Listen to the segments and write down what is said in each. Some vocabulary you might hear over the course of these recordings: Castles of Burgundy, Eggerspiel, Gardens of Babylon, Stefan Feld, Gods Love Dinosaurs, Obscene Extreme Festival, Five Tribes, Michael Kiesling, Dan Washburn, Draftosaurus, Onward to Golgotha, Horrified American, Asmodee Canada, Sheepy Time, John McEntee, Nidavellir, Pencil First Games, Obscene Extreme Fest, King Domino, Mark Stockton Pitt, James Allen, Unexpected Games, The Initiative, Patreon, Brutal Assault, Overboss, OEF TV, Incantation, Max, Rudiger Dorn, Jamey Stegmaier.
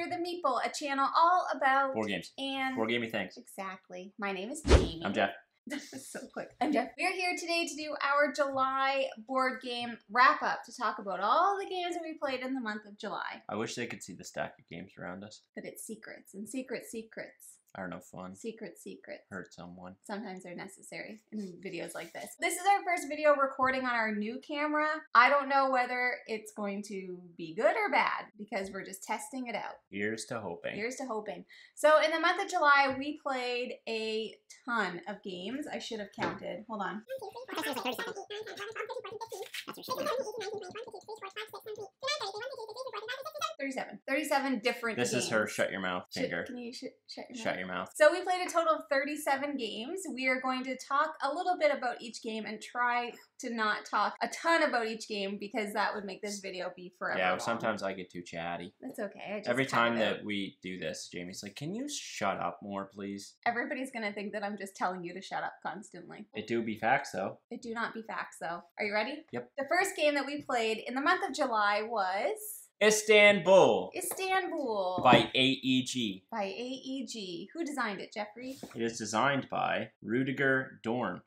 After the Meeple, a channel all about board games and board gamey things. Exactly. My name is Jamey. I'm Jeff. This is so quick. I'm Jeff. We're here today to do our July board game wrap up to talk about all the games that we played in the month of July. I wish they could see the stack of games around us. But it's secrets and secrets. Are no fun. Secrets. Hurt someone. Sometimes they're necessary in videos like this. This is our first video recording on our new camera. I don't know whether it's going to be good or bad because we're just testing it out. Here's to hoping. Here's to hoping. So in the month of July, we played a ton of games. I should have counted. Hold on. Thirty-seven different games. This is her shut your mouth finger. Can you shut your mouth? So we played a total of 37 games. We are going to talk a little bit about each game and try to not talk a ton about each game because that would make this video be forever long. Sometimes I get too chatty. That's okay. I just every time that we do this, Jamie's like, can you shut up more, please? Everybody's going to think that I'm just telling you to shut up constantly. It do be facts, though. It do not be facts, though. Are you ready? Yep. The first game that we played in the month of July was... Istanbul. By AEG. By AEG. Who designed it, Jeffrey? It is designed by Rudiger Dorn.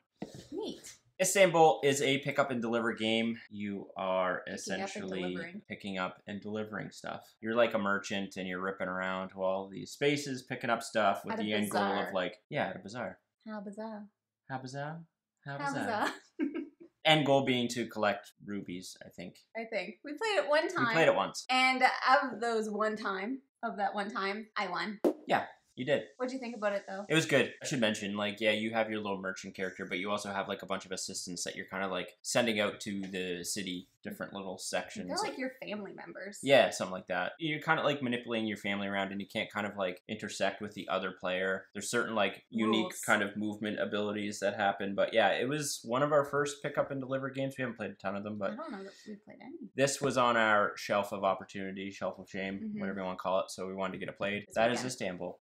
Neat. Istanbul is a pick up and deliver game. You are essentially picking up and delivering stuff. You're like a merchant and you're ripping around to all these spaces, picking up stuff with the end goal of like, yeah, at a bazaar. How bizarre. How bizarre. How bizarre. End goal being to collect rubies, I think. We played it one time. And of those one time, I won. Yeah, you did. What'd you think about it, though? It was good. I should mention, like, yeah, you have your little merchant character, but you also have, like, a bunch of assistants that you're kind of, like, sending out to the city, different little sections. They're like your family members. Yeah, something like that. You're kind of, like, manipulating your family around, and you can't kind of, like, intersect with the other player. There's certain, like, unique kind of movement abilities that happen, but yeah, it was one of our first pick up and deliver games. We haven't played a ton of them, but... I don't know that we played any. This was on our shelf of opportunity, shelf of shame, whatever you want to call it, so we wanted to get it played. That is Istanbul.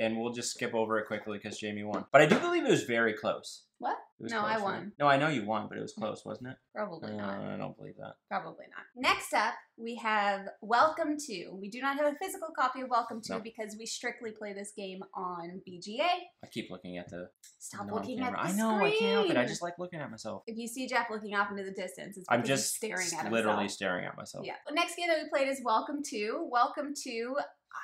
And we'll just skip over it quickly because Jamey won. But I do believe it was very close. What? No, I won. No, I know you won, but it was close, wasn't it? Probably not. I don't believe that. Probably not. Next up, we have Welcome To. We do not have a physical copy of Welcome To because we strictly play this game on BGA. I keep looking at the... Stop looking at the screen. I know, I can't help it. I just like looking at myself. If you see Jeff looking off into the distance, it's because he's staring at himself. I'm just literally staring at myself. Yeah. The next game that we played is Welcome To. Welcome To...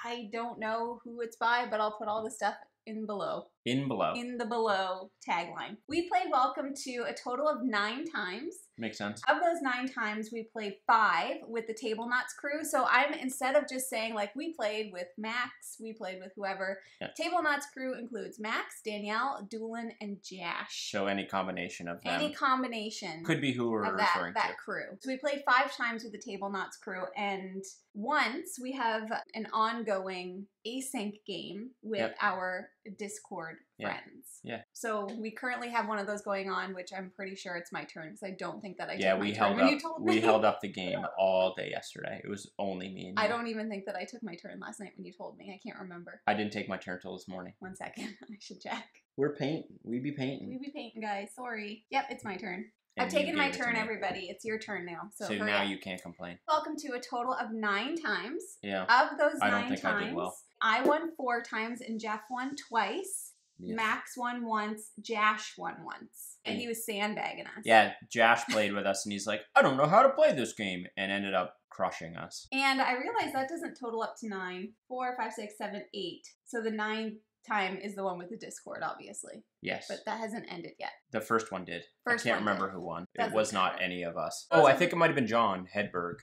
I don't know who it's by, but I'll put all the stuff in below. In the below tagline. We played Welcome To a total of 9 times. Makes sense. Of those 9 times, we played 5 with the Table Nauts crew. So I'm, instead of just saying, like, we played with Max, we played with whoever. Yeah. Table Nauts crew includes Max, Danielle, Doolin, and Jash. So any combination of them. Any combination. Could be who we're referring to. That crew. So we played 5 times with the Table Nauts crew. And once we have an ongoing async game with our Discord friends. Yeah. So we currently have one of those going on, which I'm pretty sure it's my turn because I don't think that I took my turn when you told me. We held up the game all day yesterday. It was only me and you. I don't even think that I took my turn last night when you told me. I can't remember. I didn't take my turn till this morning. One second. I should check. We're painting. We be painting. We be painting, guys. Sorry. Yep, it's my turn. And I've taken my turn, everybody. It's your turn now. So now you can't complain. Welcome To a total of 9 times. Yeah. Of those 9 times. I don't think I did well. I won 4 times and Jeff won twice. Yes. Max won once, Jash won once, and he was sandbagging us. Yeah, Jash played with us, and he's like, I don't know how to play this game, and ended up crushing us. And I realized that doesn't total up to 9. 4, 5, 6, 7, 8. So the 9th time is the one with the Discord, obviously. Yes. But that hasn't ended yet. The first one did. I can't remember who won. It was not any of us. Oh, I think it might have been John Hedberg.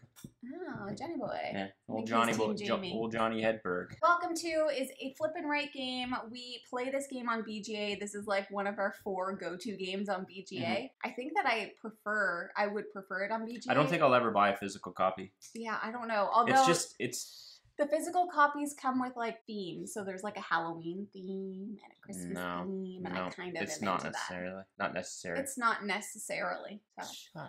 Oh, Johnny boy. Yeah. Old Johnny Hedberg. Welcome To is a flip and write game. We play this game on BGA. This is like one of our 4 go-to games on BGA. I think that I would prefer it on BGA. I don't think I'll ever buy a physical copy. Yeah, I don't know. Although the physical copies come with like themes, so there's like a Halloween theme and a Christmas theme, and I kind of It's not necessarily. So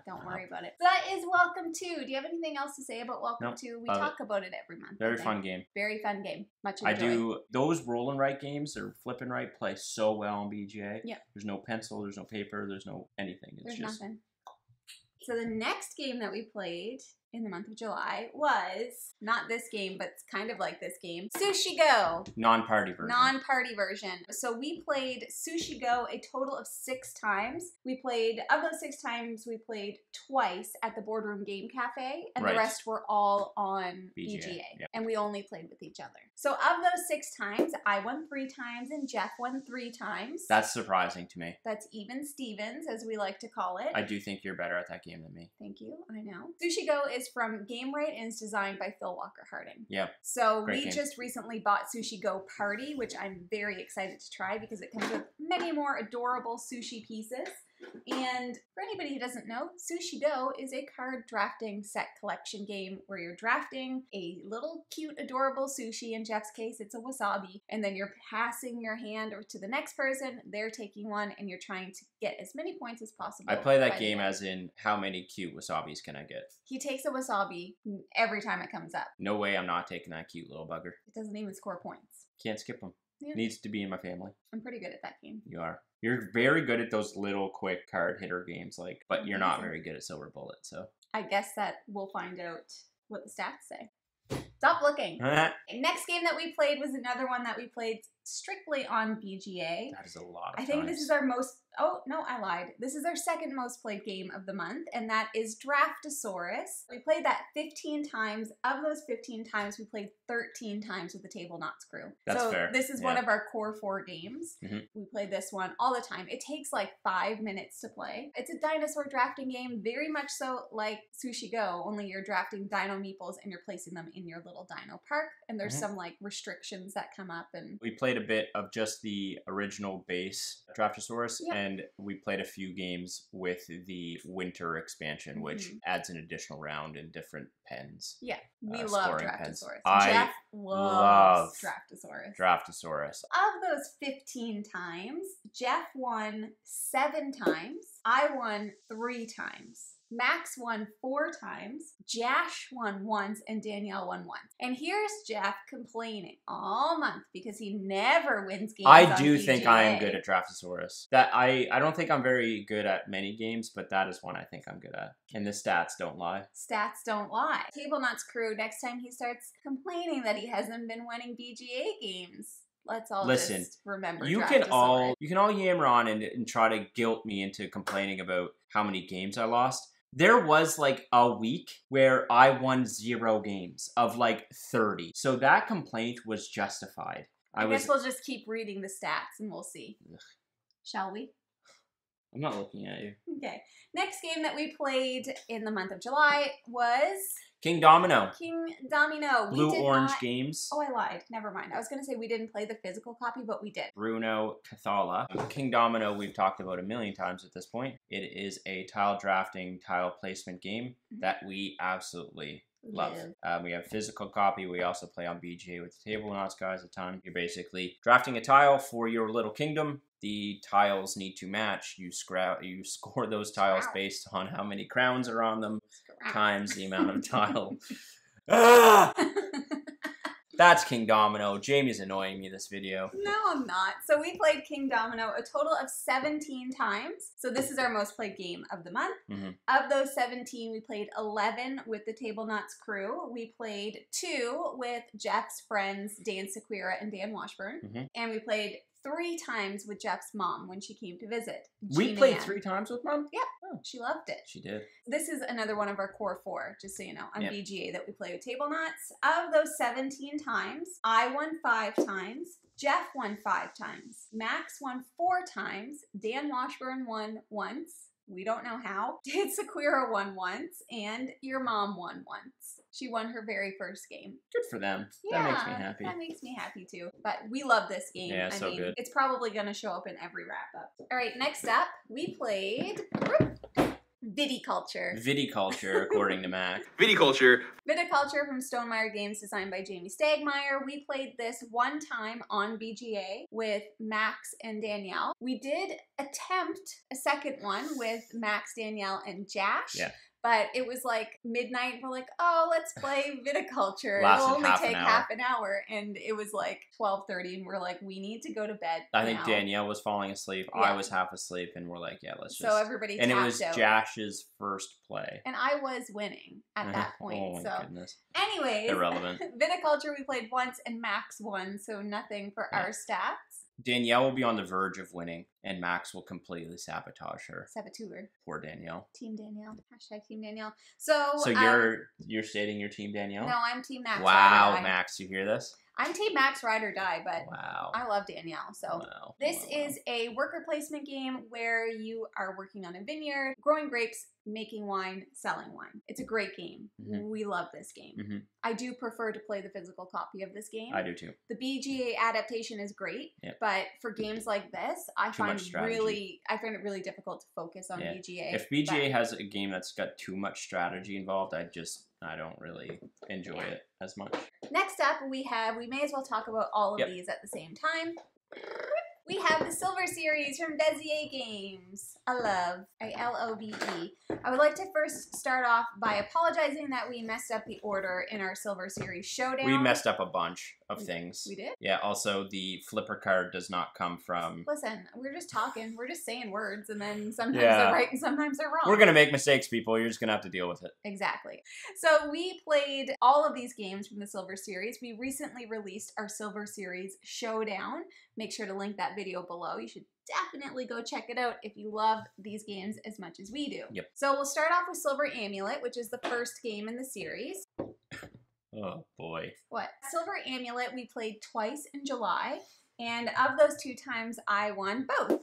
don't worry about it. So that is Welcome To. Do you have anything else to say about Welcome To? We talk about it every month. Very fun game. Very fun game. Much enjoy. I do those roll and write games or flip and write play so well on BGA. Yeah. There's no pencil. There's no paper. There's no anything. There's just nothing. So the next game that we played in the month of July was, not this game, but it's kind of like this game, Sushi Go. Non-party version. Non-party version. So we played Sushi Go a total of 6 times. We played, of those 6 times, we played twice at the Boardroom Game Cafe, and the rest were all on BGA. Yeah. And we only played with each other. So of those 6 times, I won 3 times and Jeff won 3 times. That's surprising to me. That's even Stevens, as we like to call it. I do think you're better at that game than me. Thank you. I know. Sushi Go is from Game Right and is designed by Phil Walker Harding. Yeah. So we just recently bought Sushi Go Party, which I'm very excited to try because it comes with many more adorable sushi pieces. And for anybody who doesn't know, Sushi Go is a card drafting set collection game where you're drafting a little cute, adorable sushi. In Jeff's case, it's a wasabi. And then you're passing your hand to the next person. They're taking one and you're trying to get as many points as possible. I play that game as in how many cute wasabis can I get? He takes a wasabi every time it comes up. No way I'm not taking that cute little bugger. It doesn't even score points. Can't skip them. Yeah. Needs to be in my family. I'm pretty good at that game. You are. You're very good at those little quick card hitter games, like, but you're not very good at Silver Bullet, so. I guess that we'll find out what the stats say. Stop looking. Next game that we played was another one that we played strictly on BGA. That is a lot of times. I think this is our most, oh, no, I lied. This is our second most played game of the month, and that is Draftosaurus. We played that 15 times. Of those 15 times, we played 13 times with the Table Nauts crew. That's fair. So this is one of our core 4 games. Mm-hmm. We play this one all the time. It takes like 5 minutes to play. It's a dinosaur drafting game, very much so like Sushi Go, only you're drafting dino meeples and you're placing them in your little dino park, and there's some like restrictions that come up. And we played a bit of just the original base Draftosaurus, and we played a few games with the winter expansion, which adds an additional round and different pens. Yeah, we love Draftosaurus. Jeff loves Draftosaurus. Draftosaurus. Of those 15 times, Jeff won 7 times. I won 3 times. Max won 4 times, Jash won once, and Danielle won once. And here's Jeff complaining all month because he never wins games. I do think I am good at Draftosaurus. I don't think I'm very good at many games, but that is one I think I'm good at. And the stats don't lie. Stats don't lie. Table Nauts crew, next time he starts complaining that he hasn't been winning BGA games. Let's all just remember. You can all yammer on and try to guilt me into complaining about how many games I lost. There was like a week where I won 0 games of like 30. So that complaint was justified. I guess we'll just keep reading the stats and we'll see. Ugh. Shall we? I'm not looking at you. Okay. Next game that we played in the month of July was King Domino. King Domino. Blue Orange Games. Oh, I lied. Never mind. I was going to say we didn't play the physical copy, but we did. Bruno Cathala. King Domino, we've talked about a million times at this point. It is a tile drafting, tile placement game that we absolutely love. We have physical copy. We also play on BGA with the Table Nauts guys a ton. You're basically drafting a tile for your little kingdom. The tiles need to match. You score those tiles based on how many crowns are on them times the amount of tile. Ah! That's King Domino. Jamie's annoying me this video. No, I'm not. So we played King Domino a total of 17 times. So this is our most played game of the month. Of those 17, we played 11 with the Table Nauts crew. We played 2 with Jeff's friends, Dan Sequeira and Dan Washburn. And we played 3 times with Jeff's mom when she came to visit. We played 3 times with mom? Yep. Oh. She loved it. She did. This is another one of our core 4, just so you know, on BGA that we play with Table Knots. Of those 17 times, I won 5 times. Jeff won 5 times. Max won 4 times. Dan Washburn won once. We don't know how. Dan Sequeira won once, and your mom won once. She won her very first game. Good for them. Yeah, that makes me happy. That makes me happy too. But we love this game. Yeah, I mean, it's probably going to show up in every wrap-up. All right, next up, we played Viticulture. Viticulture, according to Max. Viticulture. Viticulture from Stonemaier Games, designed by Jamey Stegmaier. We played this 1 time on BGA with Max and Danielle. We did attempt a second one with Max, Danielle, and Jash. Yeah. But it was like midnight. We're like, oh, let's play Viticulture. It'll only take half an hour. And it was like 12:30, and we're like, we need to go to bed. I think Danielle was falling asleep. Yeah. I was half asleep, and we're like, yeah, let's just. So everybody. And it was Jash's first play, and I was winning at that point. Oh my goodness. Anyways, irrelevant. Viticulture we played once, and Max won, so nothing for our stats. Danielle will be on the verge of winning, and Max will completely sabotage her. Saboteur. Poor Danielle. Team Danielle. # Team Danielle. So you're stating you're Team Danielle? No, I'm Team Max. Wow, Max, you hear this? I'm Team Max Ride or Die, but I love Danielle. So this is a worker placement game where you are working on a vineyard, growing grapes, making wine, selling wine. It's a great game. Mm-hmm. We love this game. Mm-hmm. I do prefer to play the physical copy of this game. I do too. The BGA adaptation is great, but for games like this, I find it really difficult to focus on BGA. If BGA has a game that's got too much strategy involved, I don't really enjoy it as much. Next up, we may as well talk about all of these at the same time. We have the Silver Series from Bezier Games. A-L-O-B-E. I would like to first start off by apologizing that we messed up the order in our Silver Series showdown. We messed up a bunch of things. We did? Yeah, also the flipper card does not come from... Listen, we're just talking. We're just saying words, and then sometimes they're right and sometimes they're wrong. We're going to make mistakes, people. You're just going to have to deal with it. Exactly. So we played all of these games from the Silver Series. We recently released our Silver Series showdown. Make sure to link that video below. You should definitely go check it out if you love these games as much as we do. Yep. So we'll start off with Silver Amulet, which is the first game in the series. Oh boy. What? Silver Amulet we played twice in July, and of those two times I won both.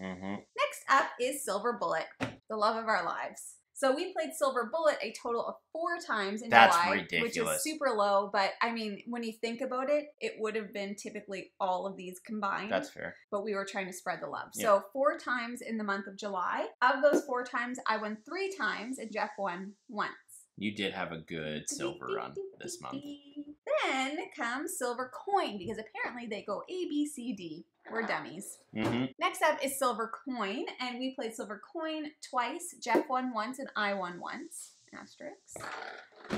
Mm-hmm. Next up is Silver Bullet, the love of our lives. So we played Silver Bullet a total of 4 times in July, which is super low. But I mean, when you think about it, it would have been typically all of these combined. That's fair. But we were trying to spread the love. Yeah. So 4 times in the month of July. Of those 4 times, I won 3 times and Jeff won once. You did have a good silver run this month. Then comes Silver Coin, because apparently they go A, B, C, D. We're dummies. Mm-hmm. Next up is Silver Coin, and we played Silver Coin twice. Jeff won once, and I won once. Asterisk.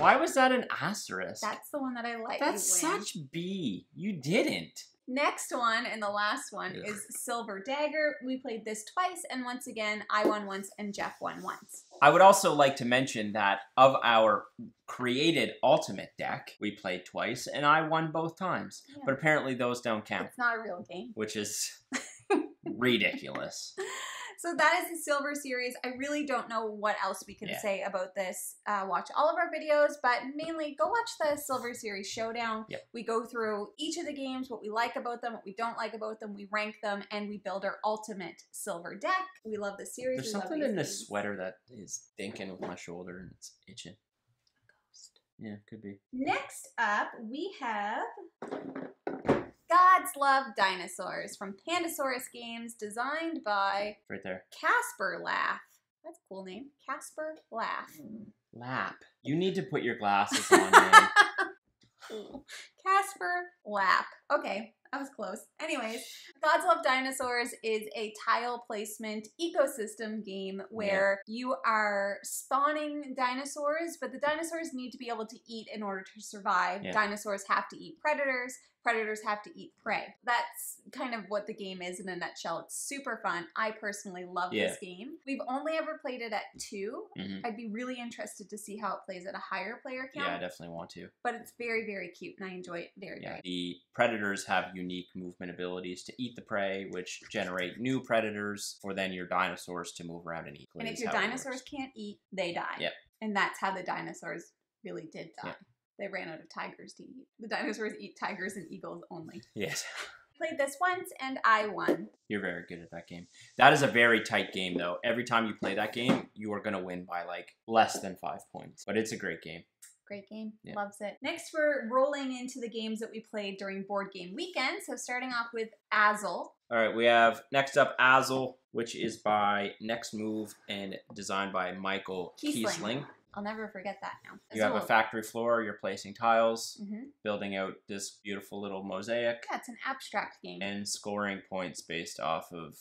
Why was that an asterisk? That's the one that I like. That's such B. You didn't. Next one, and the last one, is Silver Dagger. We played this twice, and once again, I won once, and Jeff won once. I would also like to mention that of our created ultimate deck, we played twice, and I won both times. Yeah. But apparently those don't count. It's not a real game. Which is ridiculous. So that is the Silver Series. I really don't know what else we can say about this. Watch all of our videos, but mainly go watch the Silver Series Showdown. Yep. We go through each of the games, what we like about them, what we don't like about them. We rank them, and we build our ultimate silver deck. We love the series. There's something in this sweater that is dinking with my shoulder, and it's itching. Ghost. Yeah, could be. Next up, we have... God's Love Dinosaurs from Pandasaurus Games, designed by Casper Laugh. That's a cool name. Casper Laugh. Lap. You need to put your glasses on, man. Casper Lap. Okay, I was close. Anyways, God's Love Dinosaurs is a tile placement ecosystem game where you are spawning dinosaurs, but the dinosaurs need to be able to eat in order to survive. Yeah. Dinosaurs have to eat predators. Predators have to eat prey. That's kind of what the game is in a nutshell. It's super fun. I personally love this game. We've only ever played it at 2. Mm-hmm. I'd be really interested to see how it plays at a higher player count. Yeah, I definitely want to. But it's very, very cute, and I enjoy it very, very much. The predators have unique movement abilities to eat the prey, which generate new predators for then your dinosaurs to move around and eat. And if your dinosaurs can't eat, they die. Yep. And that's how the dinosaurs really did die. Yep. They ran out of tigers to eat. The dinosaurs eat tigers and eagles only. Yes. Played this once and I won. You're very good at that game. That is a very tight game though. Every time you play that game, you are going to win by like less than 5 points. But it's a great game. Great game. Yeah. Loves it. Next, we're rolling into the games that we played during board game weekend. So starting off with Azzle. All right, we have next up Azzle, which is by Next Move and designed by Michael Kiesling. I'll never forget that now. You have a factory floor, you're placing tiles, building out this beautiful little mosaic. Yeah, it's an abstract game. And scoring points based off of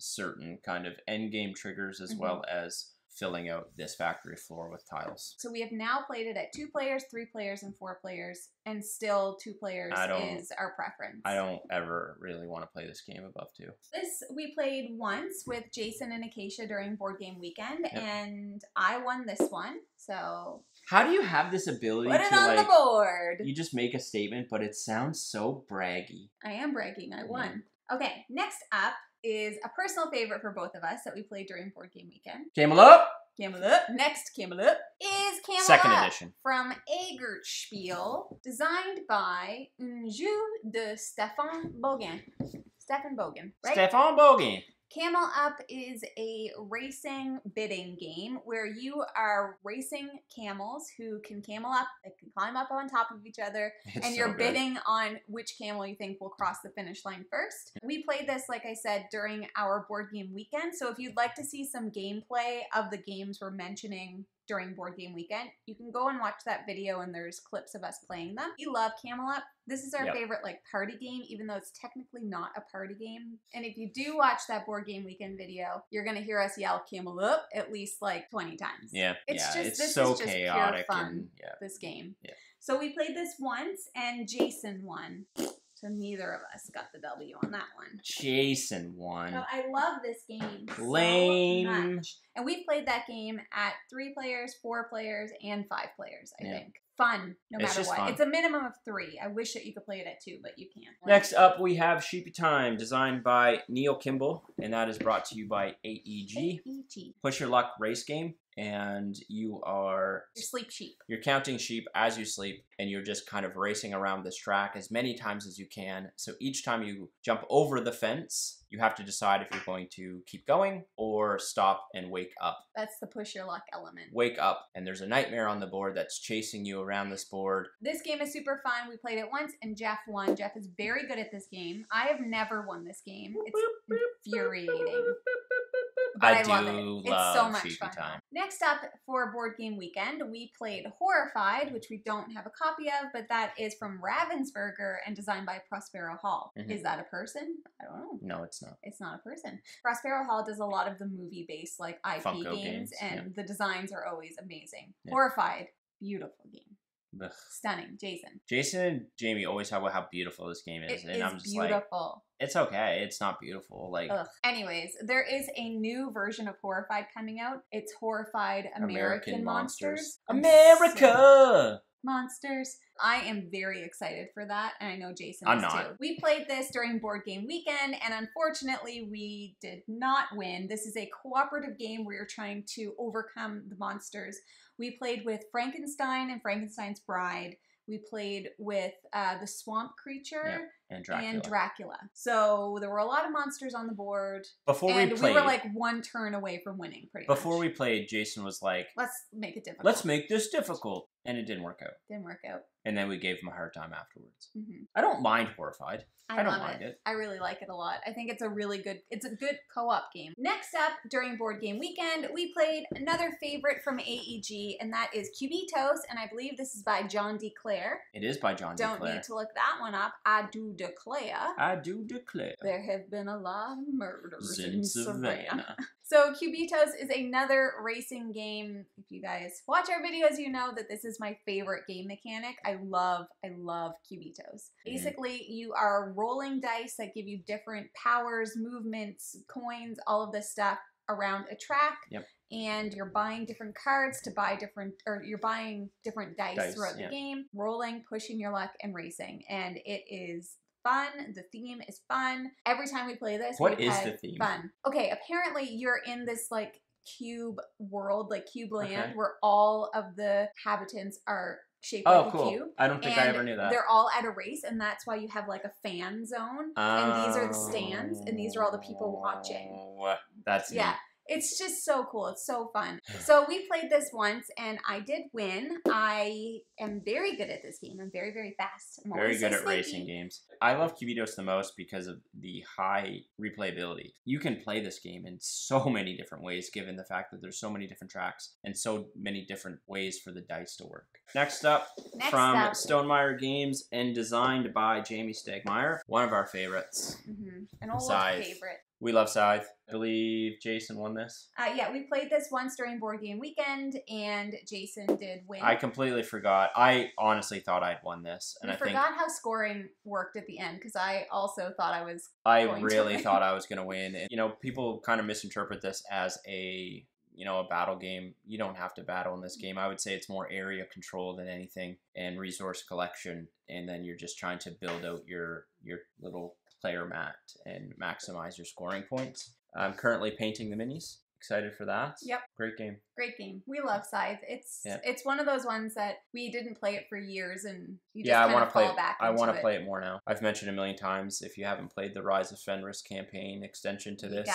certain kind of end game triggers as well as filling out this factory floor with tiles. So we have now played it at 2 players, 3 players, and 4 players, and still 2 players is our preference. I don't ever really want to play this game above 2. This we played once with Jason and Acacia during board game weekend, and I won this one. So how do you have this ability to, like, put it on the board? You just make a statement, but it sounds so braggy. I am bragging. I won. Okay, next up is a personal favorite for both of us that we played during board game weekend. Camel Up! Camel Up. Next Camel Up is Camel Up edition. From Eggerspiel, designed by Un Jeu de Stefan Bogen. Stefan Bogen, right? Stefan Bogen. Camel Up is a racing bidding game where you are racing camels who can camel up, they can climb up on top of each other, and you're bidding on which camel you think will cross the finish line first. We played this, like I said, during our board game weekend, so if you'd like to see some gameplay of the games we're mentioning during board game weekend, you can go and watch that video, and there's clips of us playing them. We love Camel Up. This is our favorite, like, party game, even though it's technically not a party game. And if you do watch that board game weekend video, you're gonna hear us yell Camel Up at least like 20 times. Yeah, it's just so chaotic, pure fun, this game. Yeah. So we played this once, and Jason won. So neither of us got the W on that one. Jason won. So I love this game so much. And we've played that game at 3 players, 4 players, and 5 players, I think. Fun, no matter what. Fun. It's a minimum of 3. I wish that you could play it at 2, but you can't. Next up, we have Sheepy Time, designed by Neil Kimball, and that is brought to you by AEG. AEG. Push Your Luck race game. And you are... You're sleep sheep. You're counting sheep as you sleep, and you're just kind of racing around this track as many times as you can. So each time you jump over the fence, you have to decide if you're going to keep going or stop and wake up. That's the push your luck element. Wake up, and there's a nightmare on the board that's chasing you around this board. This game is super fun. We played it once, and Jeff won. Jeff is very good at this game. I have never won this game. It's infuriating. But I love it. It's so much fun. Next up for board game weekend, we played Horrified, which we don't have a copy of, but that is from Ravensburger and designed by Prospero Hall. Is that a person? I don't know. No, it's not. It's not a person. Prospero Hall does a lot of the movie-based, like, IP games, and the designs are always amazing. Horrified, beautiful game. Ugh. Stunning. Jason. Jason and Jamey always talk about how beautiful this game is. I'm just like, it's okay. It's not beautiful. Like, anyways, there is a new version of Horrified coming out. It's Horrified American Monsters. America! Monsters. I am very excited for that, and I know Jason is too. We played this during board game weekend, and unfortunately we did not win. This is a cooperative game where you're trying to overcome the monsters. We played with Frankenstein and Frankenstein's Bride. We played with the swamp creature and Dracula. So there were a lot of monsters on the board. We were like 1 turn away from winning, pretty much. Before we played, Jason was like, let's make it difficult. Let's make this difficult. And it didn't work out. Didn't work out. And then we gave him a hard time afterwards. I don't mind Horrified. I don't mind it. I really like it a lot. I think it's a really good, it's a good co-op game. Next up, during board game weekend, we played another favorite from AEG, and that is Cubitos, and I believe this is by John D. Clare. It is by John D. Clare. Don't need to look that one up. I do declare. I do declare. There have been a lot of murders in Savannah. So Cubitos is another racing game. If you guys watch our videos, you know that this is my favorite game mechanic. I love Cubitos. Basically, you are rolling dice that give you different powers, movements, coins, all of this stuff around a track. And you're buying different cards to buy different, or you're buying different dice throughout the game, rolling, pushing your luck, and racing. And it is fun. The theme is fun. Every time we play this, what is the theme? Fun. Okay, apparently you're in this, like, cube world, like cube land, where all of the habitants are shaped like a cube. I don't think I ever knew that. They're all at a race, and that's why you have, like, a fan zone. And these are the stands, and these are all the people watching. That's neat. It's just so cool. It's so fun. So we played this once, and I did win. I am very good at this game. I'm very, very fast. I'm very good at racing games. I love Cubitos the most because of the high replayability. You can play this game in so many different ways, given the fact that there's so many different tracks and so many different ways for the dice to work. Next up, from Stonemaier Games and designed by Jamey Stegmaier, one of our favorites. An old favorite. We love Scythe. I believe Jason won this. Yeah, we played this once during board game weekend, and Jason did win. I completely forgot. I honestly thought I'd won this, and I forgot how scoring worked at the end because I also thought I was. I really thought I was going to win, and you know, people kind of misinterpret this as a a battle game. You don't have to battle in this game. I would say it's more area control than anything, and resource collection, and then you're just trying to build out your little player mat and maximize your scoring points. I'm currently painting the minis. Excited for that. Yep. Great game. Great game. We love Scythe. It's one of those ones that we didn't play it for years, and you just I want to play it more now. I've mentioned a million times, if you haven't played the Rise of Fenris campaign extension to this,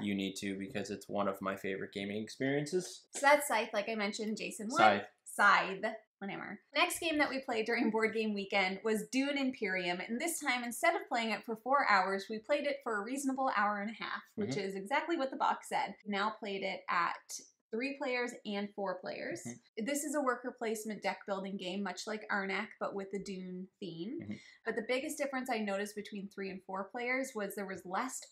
you need to, because it's one of my favorite gaming experiences. So that's Scythe, like I mentioned. Jason won. Scythe. Whenever. Next game that we played during board game weekend was Dune Imperium, and this time, instead of playing it for 4 hours, we played it for a reasonable hour and a half, which is exactly what the box said. We now played it at 3 players and 4 players. This is a worker placement deck building game, much like Arnak, but with the Dune theme. But the biggest difference I noticed between 3 and 4 players was there was less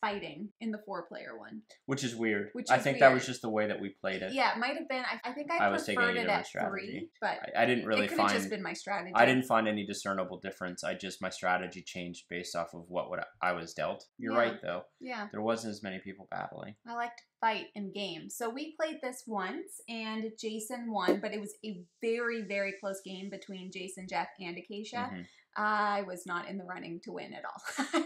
fighting in the 4-player one, which is weird. I think that was just the way that we played it. Yeah, it might have been. I think I preferred it at 3, but I didn't really find. It could have just been my strategy. I didn't find any discernible difference. My strategy changed based off of what I was dealt. You're right, though. Yeah, there wasn't as many people battling. I liked fight and game. So we played this once, and Jason won, but it was a very, very close game between Jason, Jeff, and Acacia. I was not in the running to win at all.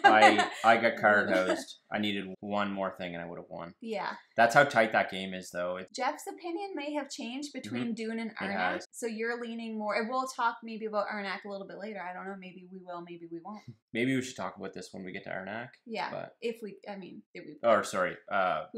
I got card hosed. I needed one more thing and I would have won. Yeah. That's how tight that game is, though. Jeff's opinion may have changed between Dune and Arnak. So you're leaning more. And we'll talk maybe about Arnak a little bit later. I don't know. Maybe we will. Maybe we won't. Maybe we should talk about this when we get to Arnak. Yeah. But who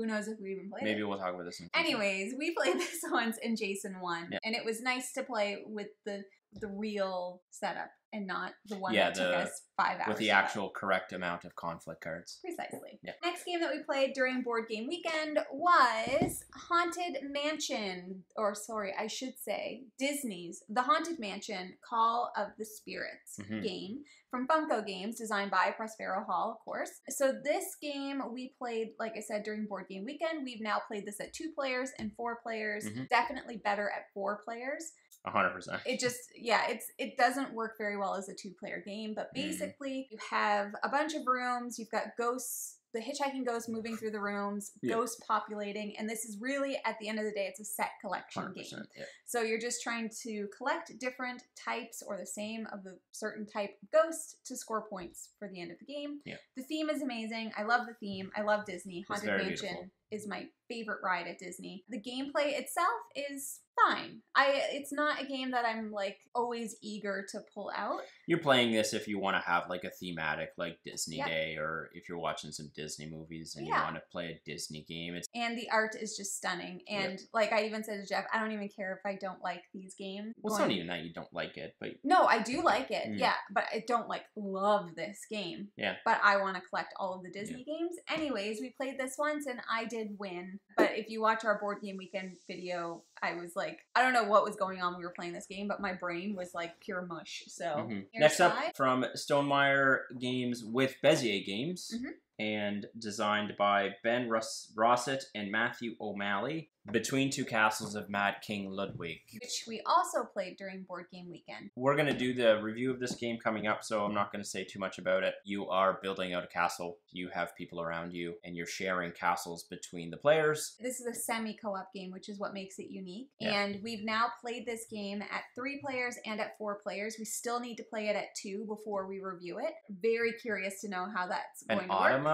knows if we even played it. Maybe we'll talk about this. Anyways, we played this once and Jason won. Yeah. And it was nice to play with the real setup and not the one that took us 5 hours. With the actual correct amount of conflict cards. Precisely. Yeah. Next game that we played during board game weekend was Haunted Mansion, or sorry, I should say Disney's The Haunted Mansion Call of the Spirits game from Funko Games, designed by Prospero Hall, of course. So this game we played, like I said, during board game weekend. We've now played this at 2 players and 4 players. Definitely better at 4 players. 100%. It just, it doesn't work very well as a 2-player game, but basically you have a bunch of rooms, you've got ghosts, the hitchhiking ghosts moving through the rooms, ghosts populating, and this is really, at the end of the day, it's a set collection game. Yeah. So you're just trying to collect different types or the same of the certain type of ghost to score points for the end of the game. Yeah. The theme is amazing. I love the theme. I love Disney. Haunted Mansion is my favorite ride at Disney. The gameplay itself is fine. It's not a game that I'm like always eager to pull out. You're playing this if you want to have like a thematic like Disney Day, or if you're watching some Disney movies and you want to play a Disney game. And the art is just stunning. And like I even said to Jeff, I don't even care if I don't like these games. Well, it's not even that you don't like it, but no, I do like it. Yeah, but I don't love this game. Yeah. But I want to collect all of the Disney games. Anyways, we played this once and I did win. But if you watch our board game weekend video, I was like, I don't know what was going on when we were playing this game, but my brain was like pure mush. So next up from Stonemaier Games with Bezier Games and designed by Ben Rossett and Matthew O'Malley, Between Two Castles of Mad King Ludwig, which we also played during board game weekend. We're going to do the review of this game coming up, so I'm not going to say too much about it. You are building out a castle. You have people around you, and you're sharing castles between the players. This is a semi-co-op game, which is what makes it unique. Yeah. And we've now played this game at 3 players and at 4 players. We still need to play it at 2 before we review it. Very curious to know how that's going to work.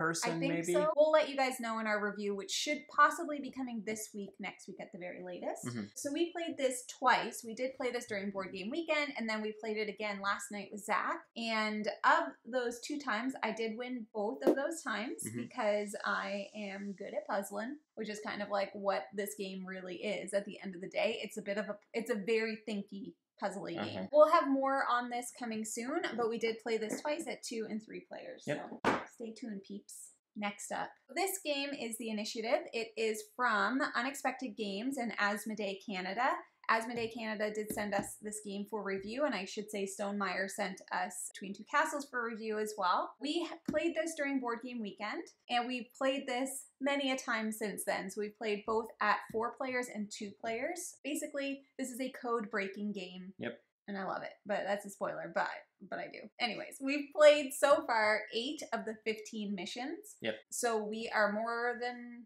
I think so. We'll let you guys know in our review, which should possibly be coming this week, next week at the very latest. So we played this twice. We did play this during board game weekend, and then we played it again last night with Zach. And of those 2 times, I did win both of those times because I am good at puzzling, which is kind of like what this game really is at the end of the day. It's a very thinky puzzly game. We'll have more on this coming soon, but we did play this twice at 2 and 3 players. So stay tuned, peeps. Next up, this game is The Initiative. It is from Unexpected Games and Asmodee Canada. Asmodee Canada did send us this game for review, and I should say Stonemaier sent us Between Two Castles for review as well. We played this during board game weekend, and we played this many a time since then. So we played both at 4 players and 2 players. Basically, this is a code-breaking game. Yep. And I love it, but that's a spoiler, but I do. Anyways, we've played so far 8 of the 15 missions. Yep. So we are more than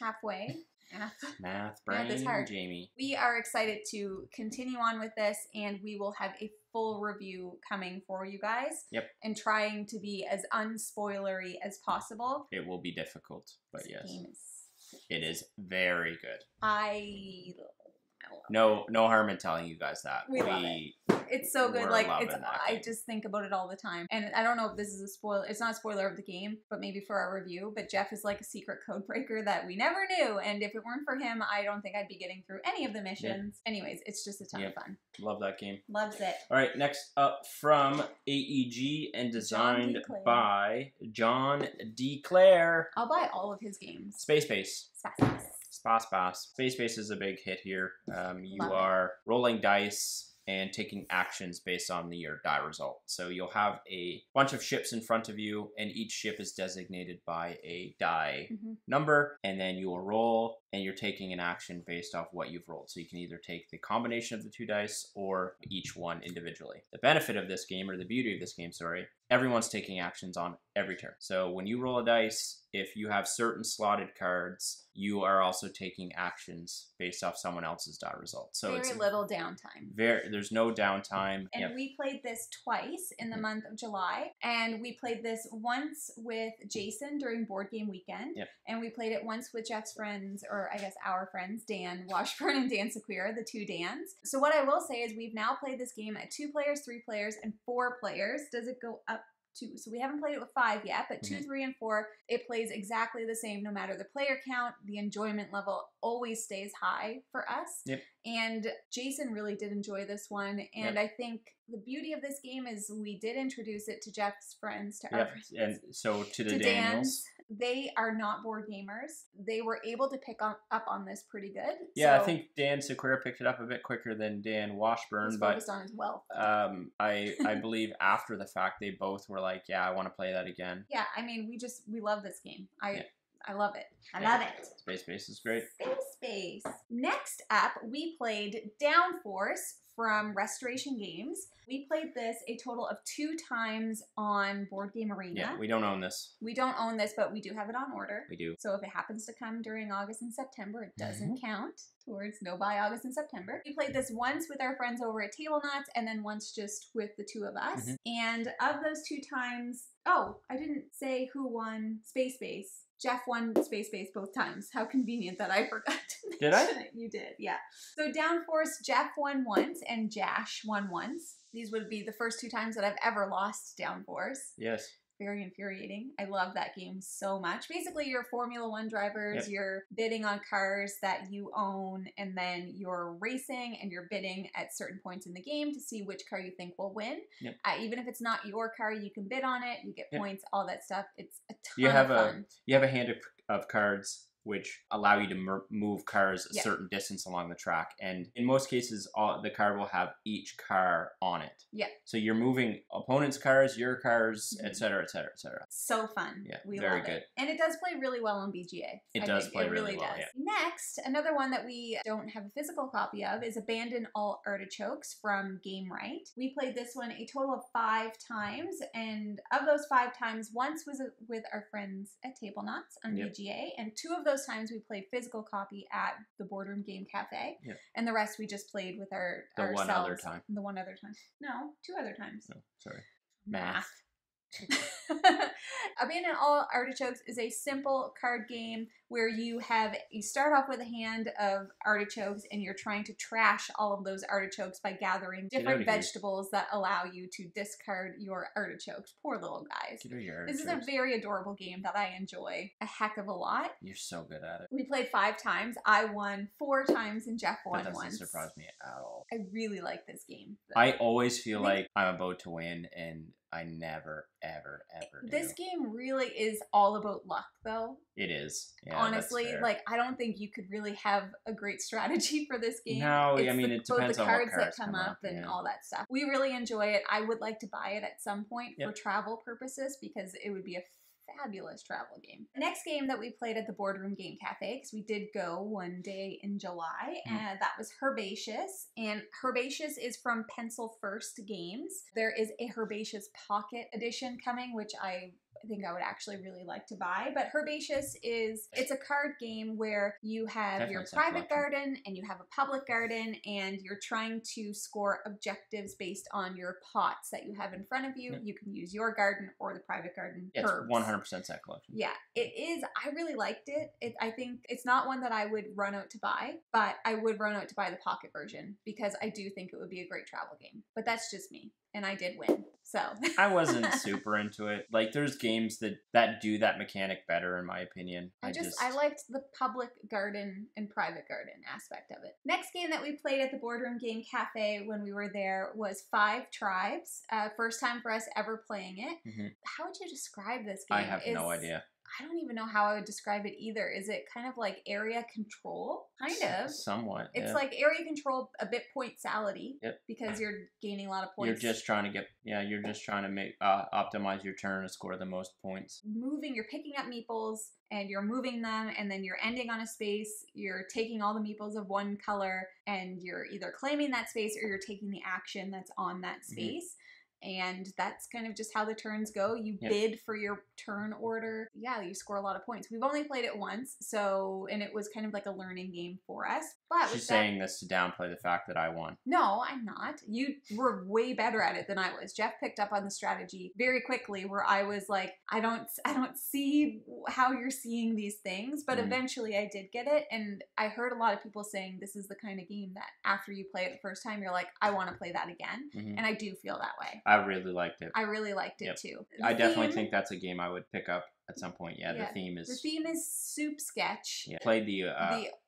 halfway. Math, brain, Jamey. We are excited to continue on with this, and we will have a full review coming for you guys. Yep. And trying to be as unspoilery as possible. It will be difficult, but yes. This game is... It is very good. No harm in telling you guys that. We love it. It's so good. Like, it's, I just think about it all the time. And I don't know if this is a spoiler. It's not a spoiler of the game, but maybe for our review. But Jeff is like a secret code breaker that we never knew. And if it weren't for him, I don't think I'd be getting through any of the missions. Yep. Anyways, it's just a ton of fun. Love that game. Loves it. All right, next up from AEG and designed by John D. Clare. I'll buy all of his games. Space Base. Space Base. Space Base is a big hit here. You are rolling dice and taking actions based on your die result. So you'll have a bunch of ships in front of you, and each ship is designated by a die number, and then you will roll, and you're taking an action based off what you've rolled. So you can either take the combination of the two dice or each one individually. The benefit of this game, or the beauty of this game, sorry, everyone's taking actions on every turn. So when you roll a dice, if you have certain slotted cards, you are also taking actions based off someone else's die result. So it's very little downtime. There's no downtime. And we played this twice in the month of July, and we played this once with Jason during board game weekend, and we played it once with Jeff's friends, or I guess our friends, Dan Washburn and Dan Sequeira, the two Dans. So what I will say is we've now played this game at 2 players, 3 players, and 4 players. Does it go up? 2. So we haven't played it with 5 yet, but 2, 3, and 4, it plays exactly the same no matter the player count. The enjoyment level always stays high for us. Yep. And Jason really did enjoy this one. And I think the beauty of this game is we did introduce it to Jeff's friends, to our friends. And so to the Daniels. They are not board gamers. They were able to pick up on this pretty good. Yeah, so I think Dan Sequeira picked it up a bit quicker than Dan Washburn. But focused on his wealth. I believe after the fact, they both were like, yeah, I want to play that again. Yeah, I mean, we love this game. I love it. I love it. Space Base is great. Space Base. Next up, we played Downforce from Restoration Games. We played this a total of 2 times on Board Game Arena. Yeah, we don't own this. We don't own this, but we do have it on order. We do. So if it happens to come during August and September, it doesn't count towards no buy August and September. We played this once with our friends over at Table Nauts, and then once just with the 2 of us. And of those 2 times, oh, I didn't say who won Space Base. Jeff won Space Base both times. How convenient that I forgot to mention. Did I? You did, yeah. So Downforce, Jeff won once and Jash won once. These would be the first 2 times that I've ever lost Downforce. Yes. Very infuriating. I love that game so much. Basically, you're Formula One drivers, you're bidding on cars that you own, and then you're racing and you're bidding at certain points in the game to see which car you think will win. Yep. Even if it's not your car, you can bid on it. You get points, all that stuff. It's a ton of fun. You have a hand of cards which allow you to move cars a certain distance along the track. And in most cases, the card will have each car on it. Yeah. So you're moving opponents' cars, your cars, et cetera, et cetera, et cetera. So fun. Yeah, we love it. Very good. And it does play really well on BGA. It does play really well. Yeah. Next, another one that we don't have a physical copy of is Abandon All Artichokes from Game Right. We played this one a total of 5 times. And of those 5 times, once was with our friends at Table Knots on BGA. And 2 of those times we played physical copy at the Boardroom Game Cafe, and the rest we just played with ourselves. One other time. The one other time. No, 2 other times. No, sorry. Math. Abandon All Artichokes is a simple card game where you start off with a hand of artichokes and you're trying to trash all of those artichokes by gathering different vegetables that allow you to discard your artichokes. Poor little guys. This is a very adorable game that I enjoy a heck of a lot. You're so good at it. We played 5 times. I won 4 times and Jeff won once. That doesn't surprise me at all. I really like this game. I always feel like I'm about to win and I never, ever, ever do. This game really is all about luck, though. It is. Yeah, honestly, like, I don't think you could really have a great strategy for this game. No, it's it depends on what cards that come up and all that stuff. We really enjoy it. I would like to buy it at some point for travel purposes because it would be a fabulous travel game. The next game that we played at the Boardroom Game Cafe, because we did go one day in July, and that was Herbaceous. And Herbaceous is from Pencil First Games. There is a Herbaceous Pocket Edition coming, which I think I would actually really like to buy. But Herbaceous is, it's a card game where you have your private garden and you have a public garden, and you're trying to score objectives based on your pots that you have in front of you. Yeah. You can use your garden or the private garden. Yeah, it's 100% set collection. Yeah, it is. I really liked it. I think it's not one that I would run out to buy, but I would run out to buy the pocket version because I do think it would be a great travel game. But that's just me. And I did win, so. I wasn't super into it. Like, there's games that do that mechanic better, in my opinion. I liked the public garden and private garden aspect of it. Next game that we played at the Boardroom Game Cafe when we were there was Five Tribes. First time for us ever playing it. Mm-hmm. How would you describe this game? I have no idea. I don't even know how I would describe it either. Is it kind of like area control? Kind of. Somewhat. It's like area control, a bit point salady. Yep. Because you're gaining a lot of points. You're just trying to get, you're just trying to make optimize your turn to score the most points. You're picking up meeples and you're moving them, and then you're ending on a space. You're taking all the meeples of one color, and you're either claiming that space or you're taking the action that's on that space. Mm-hmm. And that's kind of just how the turns go. You bid for your turn order. Yeah, you score a lot of points. We've only played it once, so, and it was kind of like a learning game for us. But she's saying this to downplay the fact that I won. No, I'm not. You were way better at it than I was. Jeff picked up on the strategy very quickly, where I was like, I don't see how you're seeing these things. But eventually I did get it. And I heard a lot of people saying this is the kind of game that after you play it the first time, you're like, I want to play that again. Mm-hmm. And I do feel that way. I really liked it. I really liked it too. I definitely think that's a game I would pick up at some point. Yeah, the theme is soup sketch. Yeah. Played the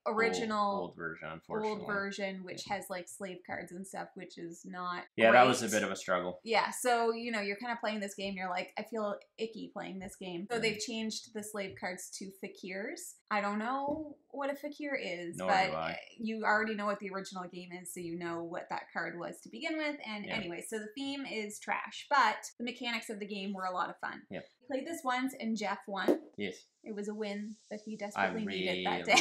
original old version, unfortunately. Old version, which has like slave cards and stuff, which is not great. That was a bit of a struggle. Yeah, so you're kind of playing this game, you're like, I feel icky playing this game. So they've changed the slave cards to fakirs. I don't know what a fakir is, but you already know what the original game is, so you know what that card was to begin with. And anyway, so the theme is trash, but the mechanics of the game were a lot of fun. Yeah. Played this once and Jeff won. Yes. It was a win that he desperately needed that day.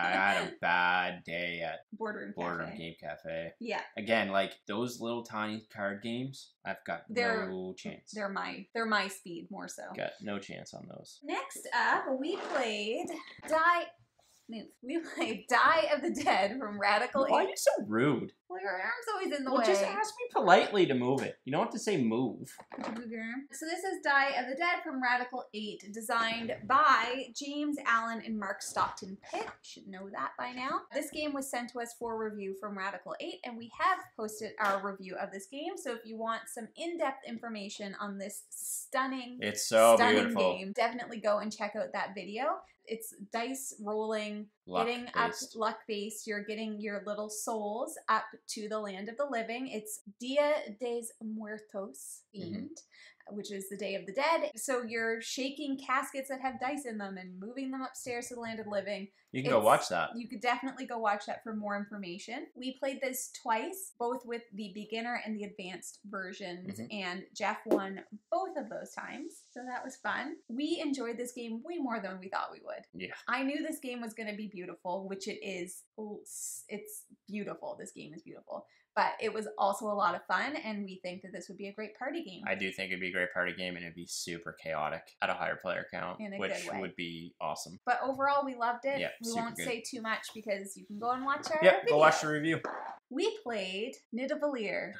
I had a bad day at Boardroom Game Cafe. Yeah. Again, like those little tiny card games, I've got no chance. They're my speed more so. Got no chance on those. Next up, we played Die of the Dead from Radical Eight. Why are you so rude? Well, your arm's always in the way. Just ask me politely to move it. You don't have to say move. So this is Die of the Dead from Radical 8, designed by James Allen and Mark Stockton Pitt. You should know that by now. This game was sent to us for review from Radical 8, and we have posted our review of this game. So if you want some in-depth information on this stunning game, definitely go and check out that video. It's dice rolling, getting up luck-based. You're getting your little souls up to the land of the living. It's Dia de Muertos themed, which is the Day of the Dead. So you're shaking caskets that have dice in them and moving them upstairs to the land of the living. You can go watch that. You could definitely go watch that for more information. We played this twice, both with the beginner and the advanced versions, and Jeff won both of those times. So that was fun. We enjoyed this game way more than we thought we would. Yeah. I knew this game was going to be beautiful, which it is. It's beautiful. This game is beautiful. But it was also a lot of fun, and we think that this would be a great party game. I do think it'd be a great party game, and it'd be super chaotic at a higher player count, which would be awesome. But overall, we loved it. Yeah, we won't say too much because you can go and watch our video. Go watch the review. We played Nidavellir.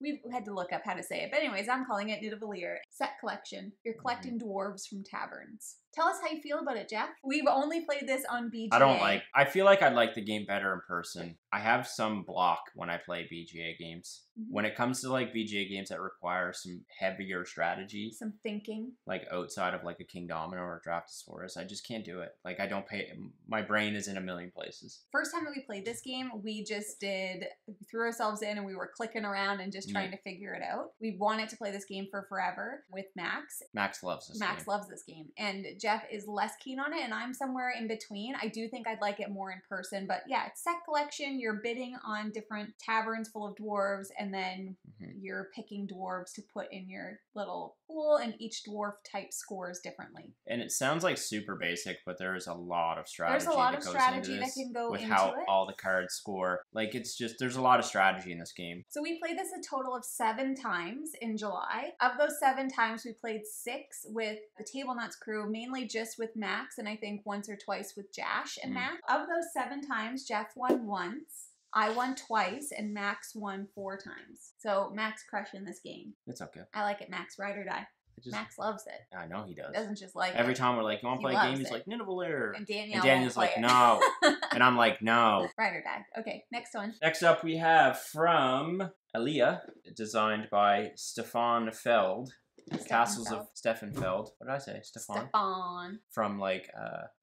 We've had to look up how to say it. But anyways, I'm calling it Nidavellir. Set collection. You're collecting dwarves from taverns. Tell us how you feel about it, Jack. We've only played this on BGA. I feel like I'd like the game better in person. I have some block when I play BGA games. Mm-hmm. When it comes to like BGA games that require some heavier strategy. Some thinking. Like outside of like a King Domino or a Draftosaurus, I just can't do it. Like I don't pay, my brain is in a million places. First time that we played this game, we just threw ourselves in and we were clicking around and just trying to figure it out. We wanted to play this game for forever with Max. Max loves this game. Max loves this game. And Jeff is less keen on it, and I'm somewhere in between. I do think I'd like it more in person, but yeah, it's set collection. You're bidding on different taverns full of dwarves, and then you're picking dwarves to put in your little pool, and each dwarf type scores differently. And it sounds like super basic, but there is a lot of strategy. There's a lot of strategy that can go into it. With how all the cards score. Like, it's just, there's a lot of strategy in this game. So we played this a total of 7 times in July. Of those 7 times, we played 6 with the Table Nauts crew, mainly just with Max, and I think once or twice with Jash and Max. Of those 7 times, Jeff won once, I won twice, and Max won 4 times. So Max crushing this game. It's okay. I like it, Max. Ride or die. Just, Max loves it. I know he does. He doesn't just like Every time we're like, you want to play a game? He's like, Nineville Air. And Danielle's like, no. And I'm like, no. Ride or die. Okay, next one. Next up we have from Aaliyah, designed by Stefan Feld. Castles of Steffenfeld. What did I say? Stefan. From like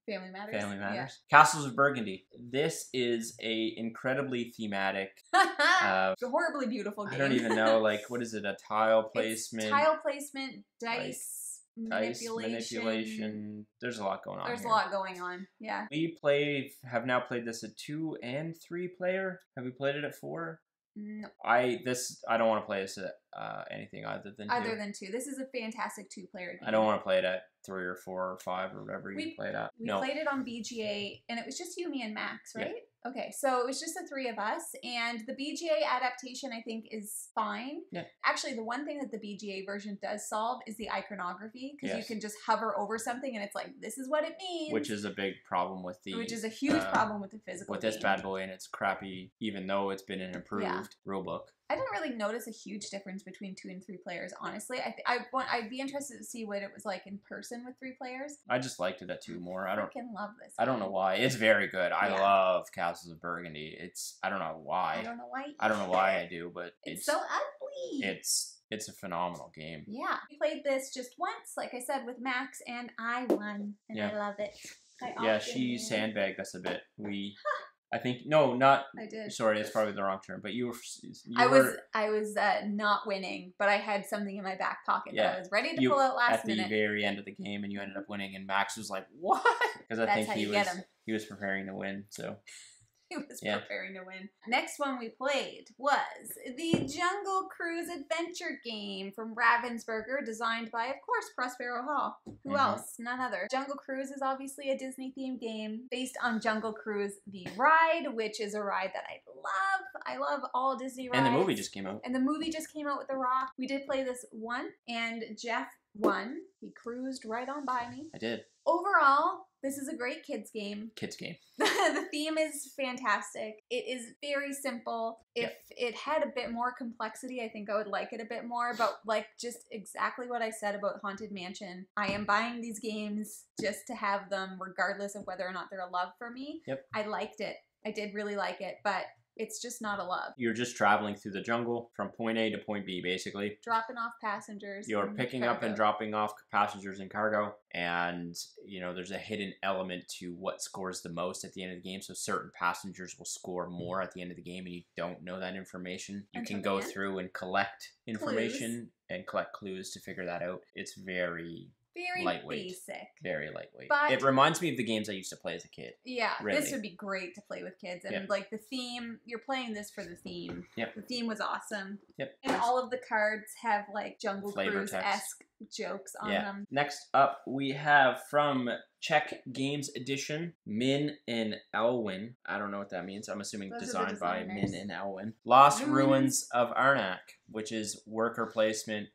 Family Matters. Family Matters. Yeah. Castles of Burgundy. This is a incredibly thematic, it's a horribly beautiful game. I don't even know, like, what is it? A tile placement. It's tile placement, dice. Manipulation. There's a lot going on. There's a lot going on. Yeah. We have now played this at 2 and 3 player. Have we played it at 4? No. I don't want to play this at anything other than two. This is a fantastic 2-player game. I don't want to play it at 3 or 4 or 5 or whatever you play it at. We played it on BGA, and it was just you, me, and Max, right? Yeah. Okay, so it was just the 3 of us, and the BGA adaptation, I think, is fine. Yeah. Actually, the one thing that the BGA version does solve is the iconography, because you can just hover over something, and it's like, this is what it means. Which is a big problem with the... Which is a huge problem with the physical With this game. Bad boy, and it's crappy, even though it's been an improved rulebook. I didn't really notice a huge difference between 2 and 3 players, honestly. I'd be interested to see what it was like in person with 3 players. I just liked it at 2 more. I freaking love this game. I don't know why. It's very good. I love Castles of Burgundy. It's, I don't know why. I don't know why. I don't know why I do, but it's so ugly. It's a phenomenal game. Yeah. We played this just once, like I said, with Max, and I won. And I love it. Yeah, she sandbagged us a bit. We... I think I did. Sorry, that's probably the wrong term. But you were. I was not winning, but I had something in my back pocket that I was ready to pull out last minute. At the very end of the game, and you ended up winning. And Max was like, "What?" Because he was preparing to win. So. He was preparing to win. Next one we played was the Jungle Cruise Adventure game from Ravensburger, designed by, of course, Prospero Hall. Who else? None other. Jungle Cruise is obviously a Disney-themed game based on Jungle Cruise the Ride, which is a ride that I love. I love all Disney rides. And the movie just came out. And the movie just came out with The Rock. We did play this one, and Jeff won. He cruised right on by me. I did. Overall, this is a great kids game. Kids game. The theme is fantastic. It is very simple. If it had a bit more complexity, I think I would like it a bit more. But like just exactly what I said about Haunted Mansion, I am buying these games just to have them regardless of whether or not they're a love for me. Yep. I liked it. I did really like it, but it's just not a love. You're just traveling through the jungle from point A to point B, basically. Dropping off passengers. You're picking up and dropping off passengers and cargo. And, you know, there's a hidden element to what scores the most at the end of the game. So certain passengers will score more at the end of the game, and you don't know that information. You can go through and collect information and collect clues to figure that out. It's very lightweight. Basic. Very lightweight. But it reminds me of the games I used to play as a kid. Yeah, really. This would be great to play with kids. And like the theme, you're playing this for the theme. Yep. The theme was awesome. Yep. And all of the cards have like Jungle Cruise-esque jokes on them. Next up, we have from Czech Games Edition, Min and Elwin. I don't know what that means. I'm assuming those designed by Min and Elwin. Lost Ruins of Arnak, which is worker placement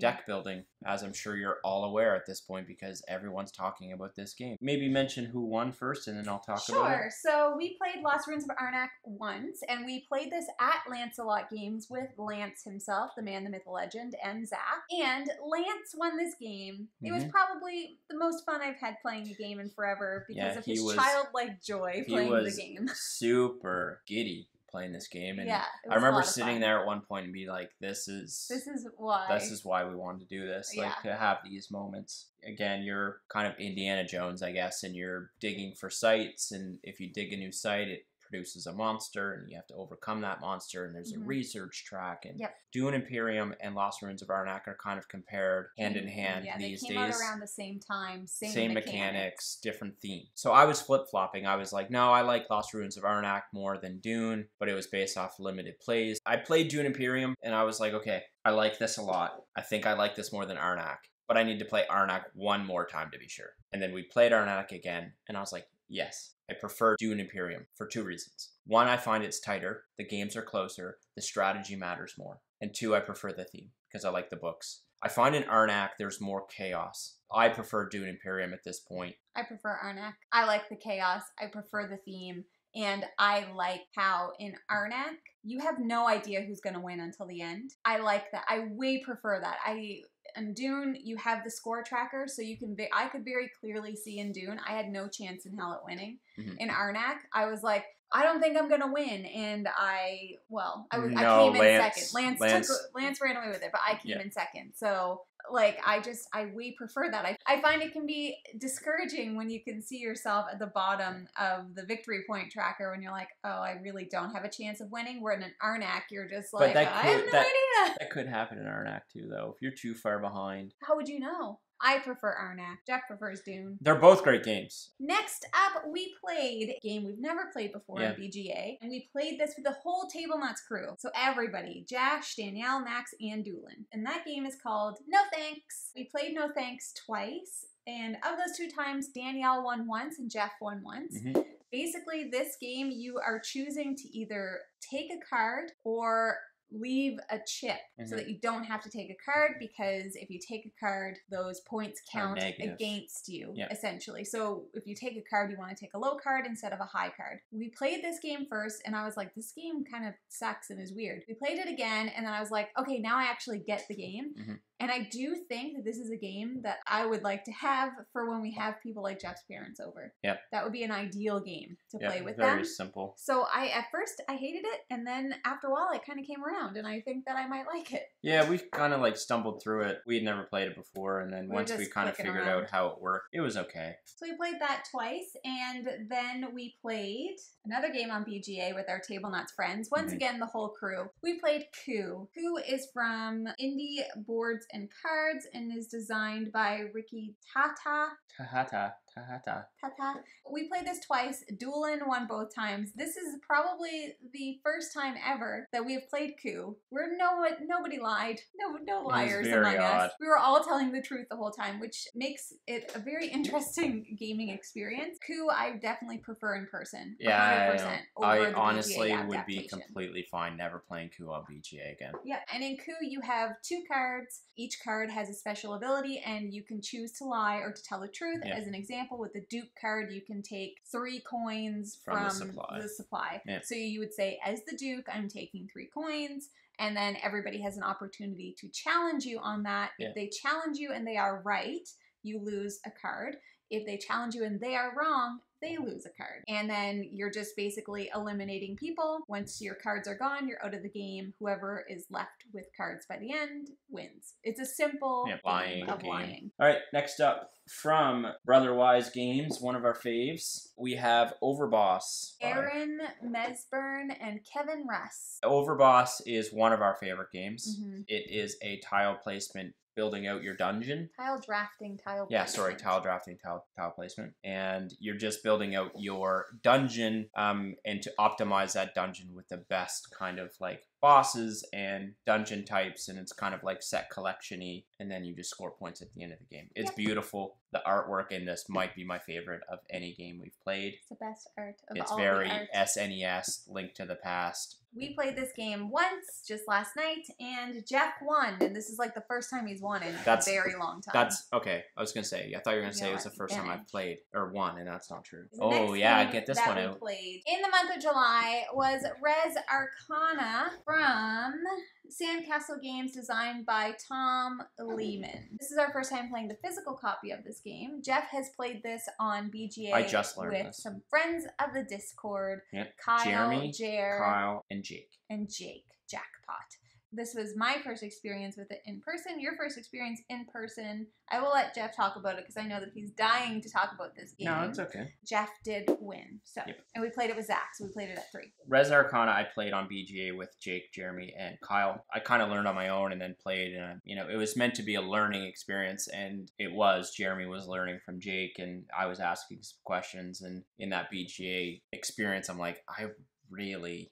deck building, as I'm sure you're all aware at this point because everyone's talking about this game. Maybe mention who won first and then I'll talk about it. Sure. So we played Lost Ruins of Arnak once, and we played this at Lancelot Games with Lance himself, the man, the myth, the legend, and Zach. And Lance won this game. It was probably the most fun I've had playing a game in forever because of his childlike joy playing the game. He was super giddy playing this game, and I remember sitting there at one point and be like, this is why we wanted to do this, like to have these moments. Again, you're kind of Indiana Jones, I guess, and you're digging for sites, and if you dig a new site, it produces a monster and you have to overcome that monster, and there's a research track, and Dune Imperium and Lost Ruins of Arnak are kind of compared hand in hand these days. They came out around the same time, same mechanics, different theme. So I was flip-flopping. I was like, no, I like Lost Ruins of Arnak more than Dune, but it was based off limited plays. I played Dune Imperium and I was like, okay, I like this a lot. I think I like this more than Arnak, but I need to play Arnak one more time to be sure. And then we played Arnak again and I was like, yes, I prefer Dune Imperium for two reasons. One, I find it's tighter, the games are closer, the strategy matters more. And two, I prefer the theme because I like the books. I find in Arnak there's more chaos. I prefer Dune Imperium at this point. I prefer Arnak. I like the chaos. I prefer the theme. And I like how in Arnak, you have no idea who's going to win until the end. I like that. I way prefer that. In Dune, you have the score tracker, so you can. I could very clearly see in Dune, I had no chance in hell at winning. In Arnak, I was like, I don't think I'm gonna win, and I came in second. Lance ran away with it, but I came in second. So like, I way prefer that. I find it can be discouraging when you can see yourself at the bottom of the victory point tracker when you're like, oh, I really don't have a chance of winning. Where in an Arnak, you're just like, I have no idea. That could happen in Arnak too, though. If you're too far behind, how would you know? I prefer Arnak. Jeff prefers Dune. They're both great games. Next up, we played a game we've never played before in BGA, and we played this with the whole Table Nauts crew. So everybody, Jash, Danielle, Max, and Doolin. And that game is called No Thanks. We played No Thanks twice, and of those two times, Danielle won once and Jeff won once. Basically, this game, you are choosing to either take a card or leave a chip so that you don't have to take a card, because if you take a card, those points count against you, essentially. So if you take a card, you want to take a low card instead of a high card. We played this game first, and I was like, this game kind of sucks and is weird. We played it again, and then I was like, okay, now I actually get the game. And I do think that this is a game that I would like to have for when we have people like Jeff's parents over. That would be an ideal game to play with them. Very simple. So at first I hated it, and then after a while I kind of came around, and I think that I might like it. Yeah, we kind of like stumbled through it. We had never played it before, and then once we kind of figured out how it worked, it was okay. So we played that twice, and then we played another game on BGA with our Table Nauts friends. Once again, the whole crew. We played Coup. Coup is from Indie Boards and Cards and is designed by Ricky Tata. We played this twice. Doolin won both times. This is probably the first time ever that we have played Coup. We're nobody lied. No liars among us. We were all telling the truth the whole time, which makes it a very interesting gaming experience. Coup, I definitely prefer in person. Yeah, 100% I honestly would be completely fine never playing Coup on BGA again. Yeah, and in Coup you have two cards. Each card has a special ability, and you can choose to lie or to tell the truth. As an example, with the Duke card, you can take 3 coins from the supply. So you would say, as the Duke, I'm taking 3 coins. And then everybody has an opportunity to challenge you on that. If they challenge you and they are right, you lose a card. If they challenge you and they are wrong, they lose a card. And then you're just basically eliminating people. Once your cards are gone, you're out of the game. Whoever is left with cards by the end wins. It's a simple game of lying. All right, next up from Brotherwise Games, one of our faves, we have Overboss. Aaron Mesburn and Kevin Russ. Overboss is one of our favorite games. It is a tile placement, building out your dungeon. Tile drafting, tile placement. And you're just building out your dungeon and to optimize that dungeon with the best kind of like bosses and dungeon types, and it's kind of like set collection-y, and then you just score points at the end of the game. It's beautiful. The artwork in this might be my favorite of any game we've played. It's the best art of all the art. It's very SNES, Link to the Past. We played this game once, just last night, and Jeff won, and this is like the first time he's won in a very long time. That's, okay, I was going to say, I thought you were going to say it was the first time I've played, or won, and that's not true. Oh yeah, get this one out. We played in the month of July was Res Arcana from Sandcastle Games, designed by Tom Lehman. This is our first time playing the physical copy of this game. Jeff has played this on BGA with some friends of the Discord. Yep. Kyle, Jeremy, Kyle, and Jake. Jackpot. This was my first experience with it in person. Your first experience in person. I will let Jeff talk about it because I know that he's dying to talk about this game. No, it's okay. Jeff did win. So, yep. And we played it with Zach, so we played it at 3. Res Arcana I played on BGA with Jake, Jeremy, and Kyle. I kind of learned on my own and then played, and you know, it was meant to be a learning experience, and it was. Jeremy was learning from Jake, and I was asking some questions, and in that BGA experience, I'm like, I really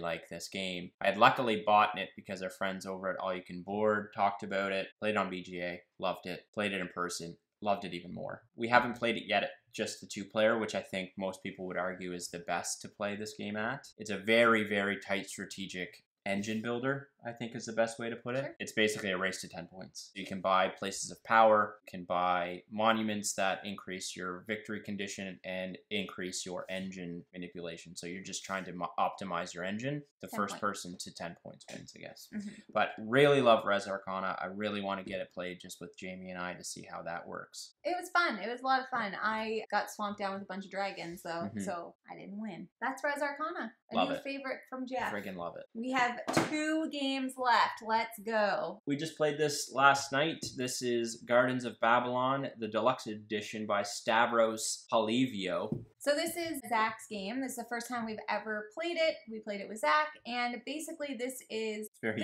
like this game. I had luckily bought it because our friends over at All You Can Board talked about it, played on BGA, loved it, played it in person, loved it even more. We haven't played it yet at just the 2-player, which I think most people would argue is the best to play this game at. It's a very tight strategic engine builder, I think is the best way to put it. Sure. It's basically a race to 10 points. You can buy places of power, can buy monuments that increase your victory condition and increase your engine manipulation. So you're just trying to optimize your engine. The first person to 10 points wins, I guess. But really love Res Arcana. I really want to get it played just with Jamey and I to see how that works. It was fun. It was a lot of fun. I got swamped down with a bunch of dragons, though, so I didn't win. That's Res Arcana. A new favorite from Jeff. Friggin' love it. We have 2 games left. Let's go. We just played this last night. This is Gardens of Babylon, the deluxe edition by Stavros Polivio. So this is Zach's game. This is the first time we've ever played it. We played it with Zach, and basically this is a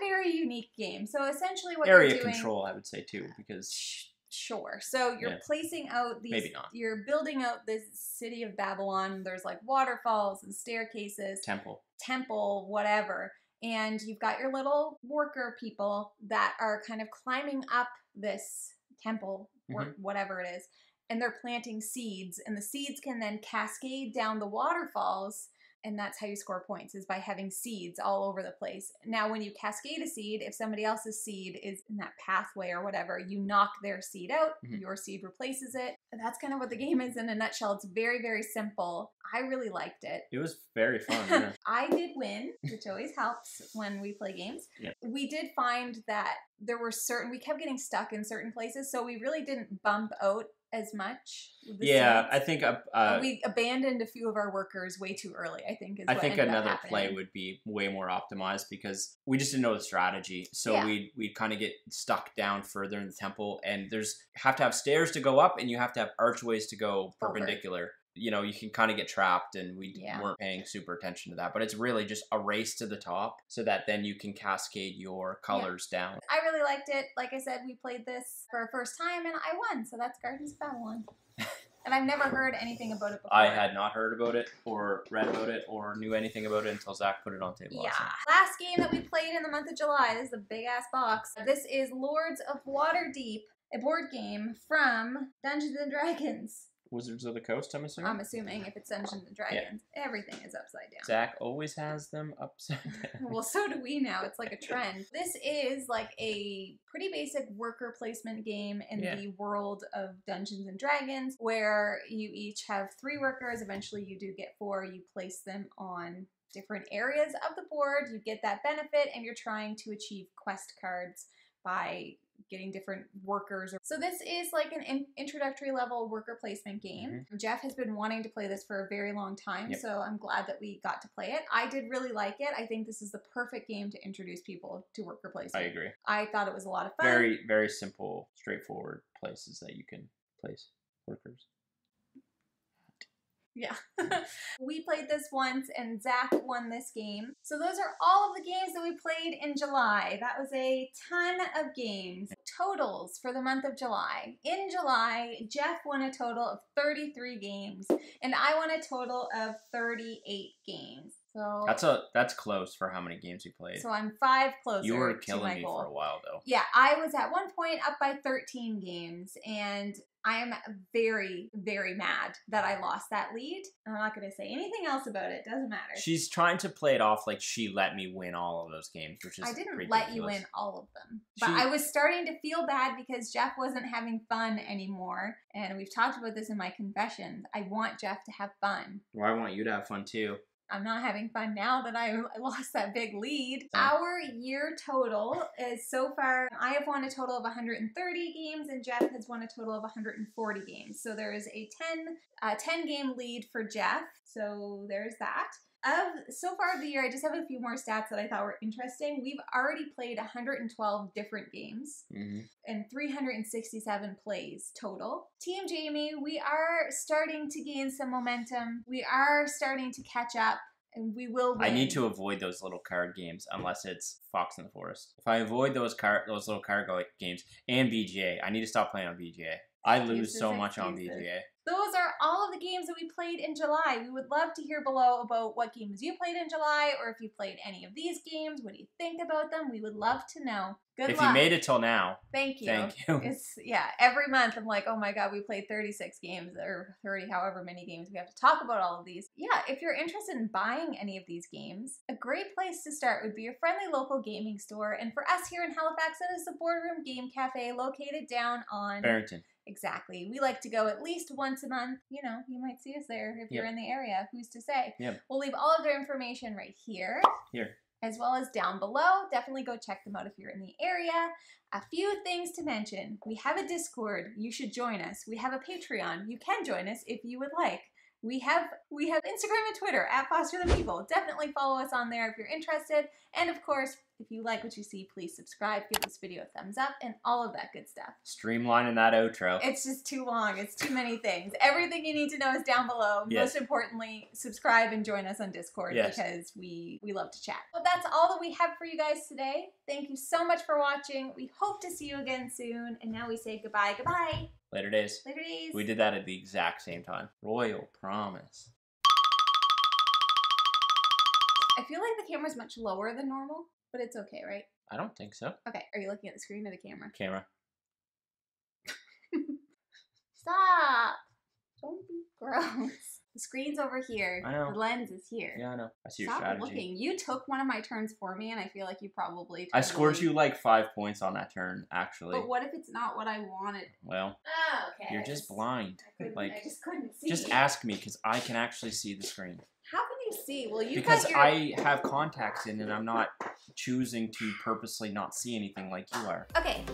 very unique game. So essentially what you're doing... Area control, I would say, too, because... Sure. So you're placing out these, you're building out this city of Babylon. There's like waterfalls and staircases, temple, whatever. And you've got your little worker people that are kind of climbing up this temple or whatever it is. And they're planting seeds, and the seeds can then cascade down the waterfalls. And that's how you score points, is by having seeds all over the place. Now, when you cascade a seed, if somebody else's seed is in that pathway or whatever, you knock their seed out, your seed replaces it. And that's kind of what the game is in a nutshell. It's very simple. I really liked it. It was very fun. Yeah. I did win, which always helps when we play games. Yeah. We did find that there were certain, we kept getting stuck in certain places, so we really didn't bump out as much. Yeah, I think we abandoned a few of our workers way too early, I think. I think another play would be way more optimized because we just didn't know the strategy. So we'd kind of get stuck down further in the temple, and there's have to have stairs to go up, and you have to have archways to go perpendicular. You know, you can kind of get trapped, and we weren't paying super attention to that. But it's really just a race to the top so that then you can cascade your colors down. I really liked it. Like I said, we played this for our first time, and I won. So that's Gardens of Babylon. And I've never heard anything about it before. I had not heard about it or read about it or knew anything about it until Zach put it on Table Nauts. Yeah. Last game that we played in the month of July. This is a big-ass box. This is Lords of Waterdeep, a board game from Dungeons & Dragons. Wizards of the Coast, I'm assuming? I'm assuming if it's Dungeons & Dragons. Yeah. Everything is upside down. Zach always has them upside down. Well, so do we now. It's like a trend. This is like a pretty basic worker placement game in the world of Dungeons & Dragons, where you each have 3 workers. Eventually you do get 4. You place them on different areas of the board. You get that benefit, and you're trying to achieve quest cards by getting different workers. So this is like an introductory level worker placement game. Jeff has been wanting to play this for a very long time, so I'm glad that we got to play it. I did really like it. I think this is the perfect game to introduce people to worker placement. I agree. I thought it was a lot of fun. Very simple, straightforward places that you can place workers. Yeah. We played this once, and Zach won this game. So those are all of the games that we played in July. That was a ton of games. Totals for the month of July. In July, Jeff won a total of 33 games, and I won a total of 38 games. So that's close for how many games you played. So I'm 5 closer. You were killing me for a while though. Yeah, I was at one point up by 13 games, and I am very, very mad that I lost that lead. I'm not going to say anything else about it. Doesn't matter. She's trying to play it off like she let me win all of those games, which is ridiculous. I didn't let you win all of them. But I was starting to feel bad because Jeff wasn't having fun anymore. And we've talked about this in my confessions. I want Jeff to have fun. Well, I want you to have fun too. I'm not having fun now that I lost that big lead. Our year total is so far, I have won a total of 130 games and Jeff has won a total of 140 games. So there is a 10 game lead for Jeff. So there's that. So far of the year, I just have a few more stats that I thought were interesting. We've already played 112 different games and 367 plays total. Team Jamey, we are starting to gain some momentum. We are starting to catch up, and we will win. I need to avoid those little card games unless it's Fox in the Forest. If I avoid those little card games and BGA, I need to stop playing on BGA. I lose so much on BGA. Those are all of the games that we played in July. We would love to hear below about what games you played in July, or if you played any of these games. What do you think about them? We would love to know. Good luck. If you made it till now. Thank you. Thank you. It's, yeah, every month I'm like, oh my God, we played 36 games or 30, however many games. We have to talk about all of these. Yeah, if you're interested in buying any of these games, a great place to start would be your friendly local gaming store. And for us here in Halifax, that is the Boardroom Game Cafe located down on Barrington. Exactly. We like to go at least once a month. You know, you might see us there if you're in the area. Who's to say? Yep. We'll leave all of their information right here. As well as down below. Definitely go check them out if you're in the area. A few things to mention. We have a Discord. You should join us. We have a Patreon. You can join us if you would like. We have Instagram and Twitter at Foster the Meeple. Definitely follow us on there if you're interested. And of course, if you like what you see, please subscribe, give this video a thumbs up, and all of that good stuff. Streamlining that outro. It's just too long. It's too many things. Everything you need to know is down below. Yes. Most importantly, subscribe and join us on Discord because we love to chat. Well, that's all that we have for you guys today. Thank you so much for watching. We hope to see you again soon. And now we say goodbye. Goodbye. Later days. Later days. We did that at the exact same time. Royal promise. I feel like the camera's much lower than normal. But it's okay, right? I don't think so. Okay, are you looking at the screen or the camera? Camera. Stop! Don't be gross. The screen's over here. I know. The lens is here. Yeah, I know. I see your strategy. Stop looking. You took one of my turns for me, and I feel like you probably took I scored you like 5 points on that turn, actually. But what if it's not what I wanted? Well, oh, okay. You're just blind. I just couldn't see. Just ask me, because I can actually see the screen. How can you see? Well, you because your... I have contacts in, and I'm not choosing to purposely not see anything like you are. Okay.